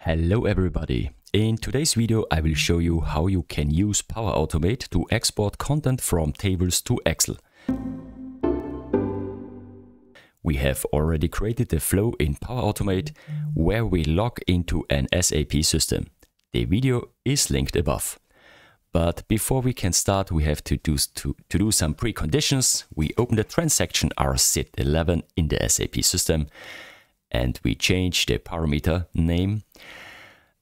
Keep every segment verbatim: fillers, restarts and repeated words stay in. Hello everybody! In today's video I will show you how you can use Power Automate to export content from tables to Excel. We have already created the flow in Power Automate where we log into an S A P system. The video is linked above. But before we can start, we have to do, to, to do some preconditions. We open the transaction R Z eleven in the S A P system. And we change the parameter name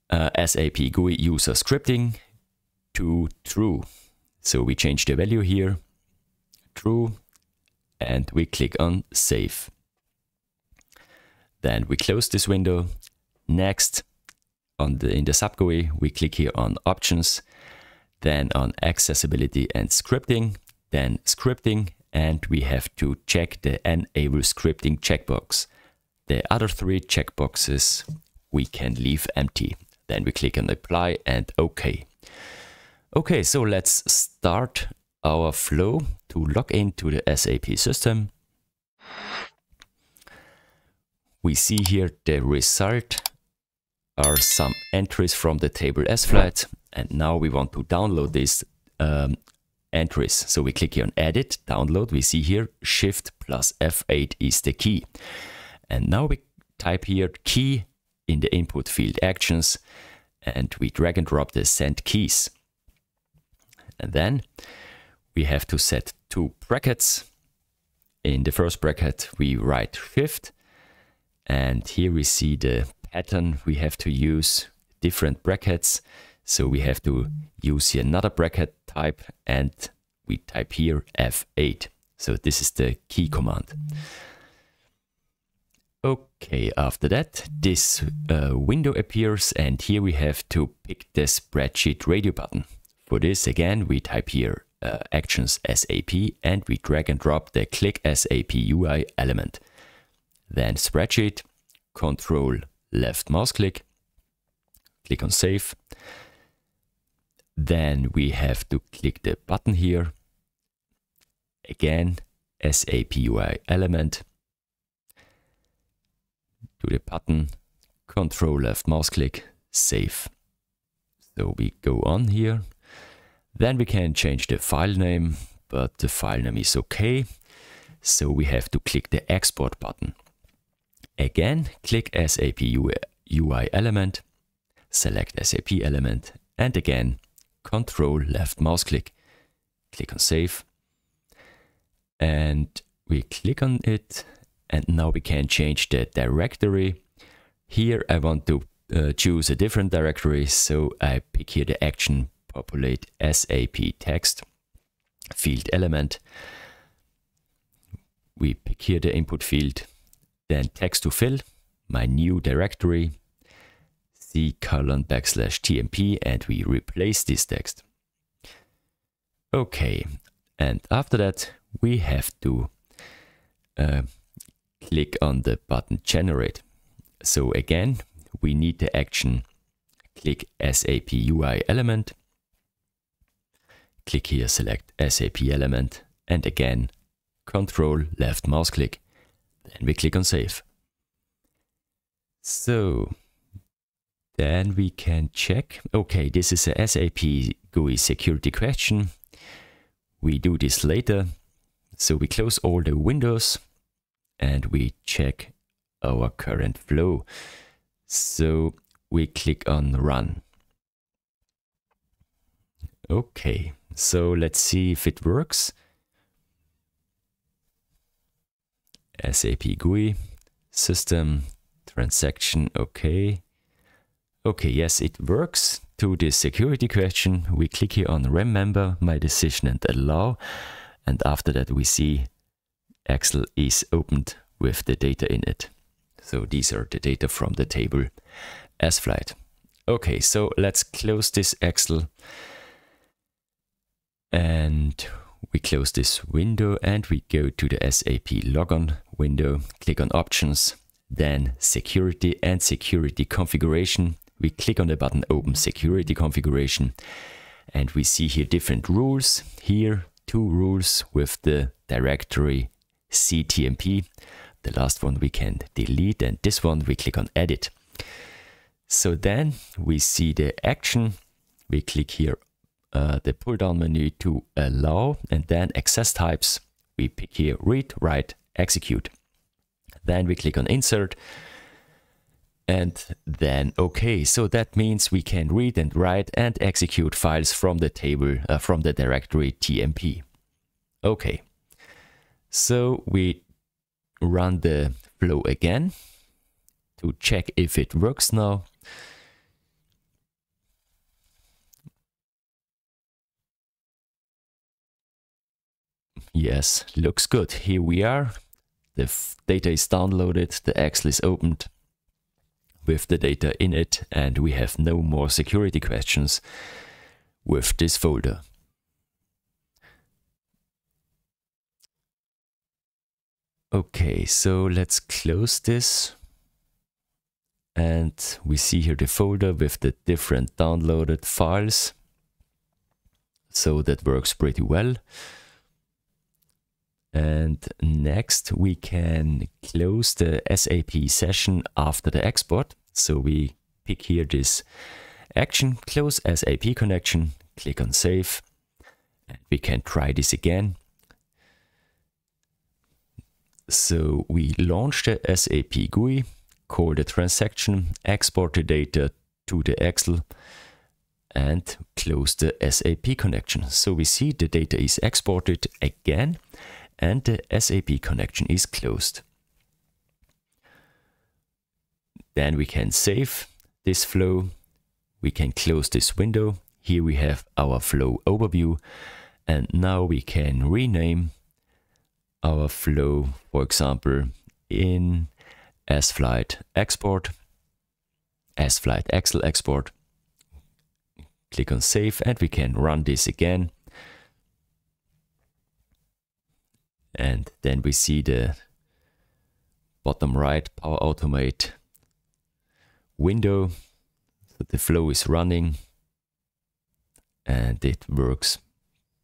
uh, S A P G U I user scripting to true. So we change the value here, true, and we click on save. Then we close this window. Next, on the, in the sub G U I, we click here on options, then on accessibility and scripting, then scripting, and we have to check the enable scripting checkbox. The other three checkboxes we can leave empty. Then we click on apply and OK. Okay, so let's start our flow to log into the S A P system. We see here the result are some entries from the table SFLIGHT, and now we want to download these um, entries. So we click here on edit, download. We see here shift plus F eight is the key. And now we type here key in the input field actions, and we drag and drop the send keys. And then we have to set two brackets. In the first bracket, we write shift. And here we see the pattern. We have to use different brackets. So we have to use here another bracket type, and we type here F eight. So this is the key command. Okay, after that, this uh, window appears, and here we have to pick the spreadsheet radio button. For this, again, we type here uh, actions S A P, and we drag and drop the click S A P U I element. Then spreadsheet, control left mouse click, click on save. Then we have to click the button here. Again, S A P U I element. The button, control left mouse click, save. So we go on here. Then we can change the file name, but the file name is okay. So we have to click the export button. Again, click S A P U I element, select S A P element, and again, control left mouse click, click on save. And we click on it. And now we can change the directory. Here I want to uh, choose a different directory, so I pick here the action populate S A P text field element. We pick here the input field, then text to fill, my new directory, C colon backslash T M P, and we replace this text. Okay, and after that we have to uh, click on the button generate. So again, we need the action click S A P U I element. Click here, select S A P element, and again, control left mouse click. Then we click on save. So then we can check. Okay, this is a S A P G U I security question. We do this later. So we close all the windows. And we check our current flow. So we click on run. Okay, so let's see if it works. S A P G U I, system, transaction, okay. Okay, yes, it works. To the security question, we click here on remember my decision and allow. And after that we see Excel is opened with the data in it. So these are the data from the table SFLIGHT. Okay, so let's close this Excel. And we close this window and we go to the S A P logon window, click on options, then security and security configuration. We click on the button open security configuration, and we see here different rules. Here two rules with the directory C T M P. The last one we can delete, and this one we click on edit. So then we see the action. We click here uh, the pull down menu to allow, and then access types. We pick here read, write, execute. Then we click on insert and then OK. So that means we can read and write and execute files from the table, uh, from the directory T M P. OK. So we run the flow again to check if it works now. Yes, looks good. Here we are. The data is downloaded, the Excel is opened with the data in it, and we have no more security questions with this folder. Okay, so let's close this. And we see here the folder with the different downloaded files. So that works pretty well. And next we can close the S A P session after the export. So we pick here this action, close S A P connection, click on save. And we can try this again. So we launch the S A P G U I, call the transaction, export the data to the Excel and close the S A P connection. So we see the data is exported again. And the S A P connection is closed. Then we can save this flow. We can close this window. Here we have our flow overview. And now we can rename our flow, for example, in SFLIGHT export, SFLIGHT Excel export. Click on save and we can run this again. And then we see the bottom right Power Automate window. So the flow is running and it works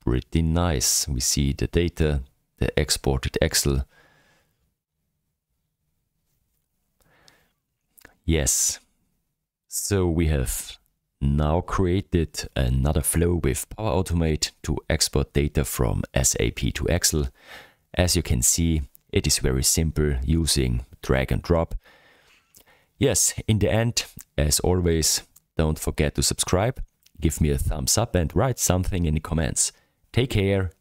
pretty nice. We see the data, the exported Excel. Yes. So we have now created another flow with Power Automate to export data from S A P to Excel. As you can see, it is very simple using drag and drop. Yes, in the end, as always, don't forget to subscribe, give me a thumbs up and write something in the comments. Take care